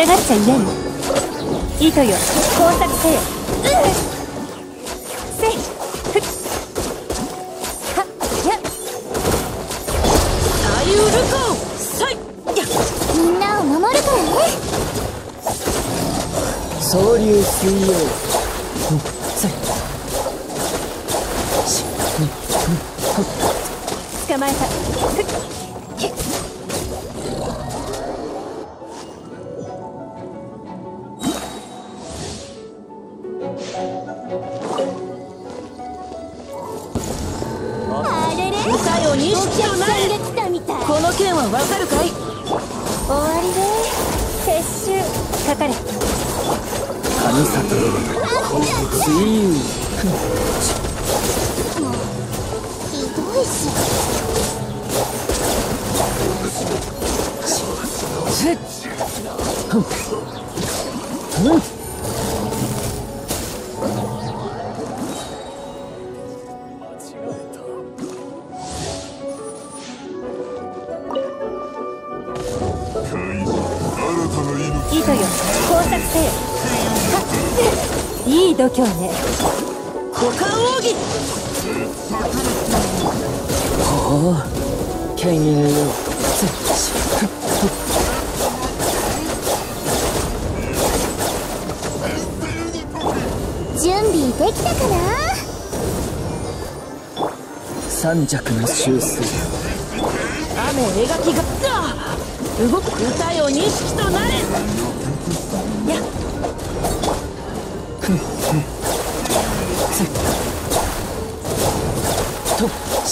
痛がっちゃいない。糸よ、工作せよ。せいふっはっやっさゆるこさいやみんなを守るからね。総流水曜さいしっ捕まえたふっわかるかい。終わりで撤収かかれ。神里水友もうひどいしいい度胸ね。股間奥義ほう剣入れよ準備できたかな。三尺の修正雨描きが動く歌よ錦となれやっとし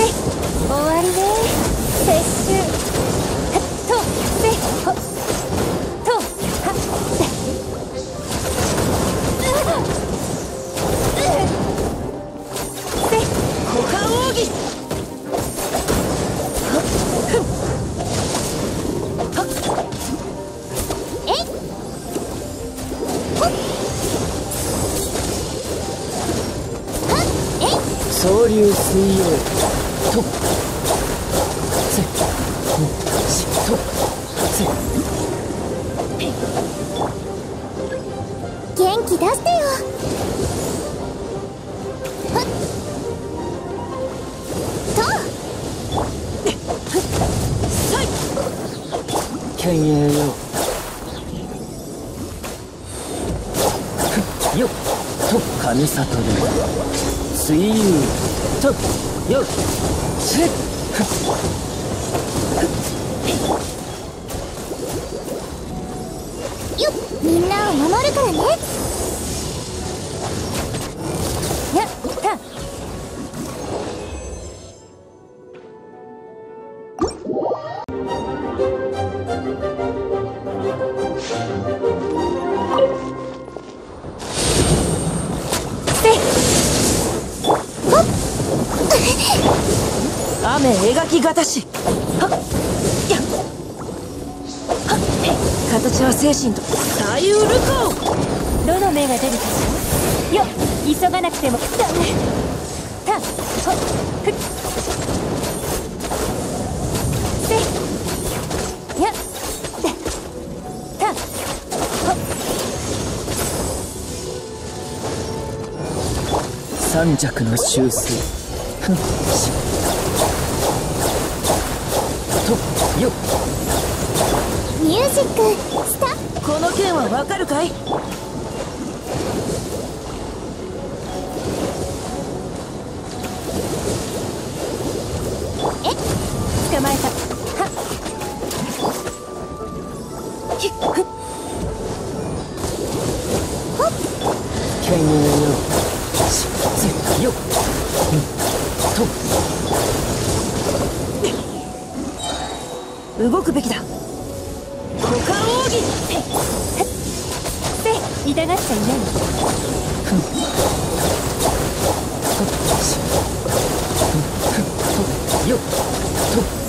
終わりで撤収。総流水曜とせしとせ元気出してよ。とけんえよよっと神里で水友とよっせっよっみんなを守るからね。やった雨描きがたしはっやっはっ形は精神と左右ルコーどの目が出るかしよっ急がなくてもダメたほっふっせやっったほっ三尺の修正ふっよっミュージックスタート。この件はわかるかい。捕まえたはっひっふっほっけんよしつよっと動くべきだ。股間奥義って痛がっちゃいない。ふっよっと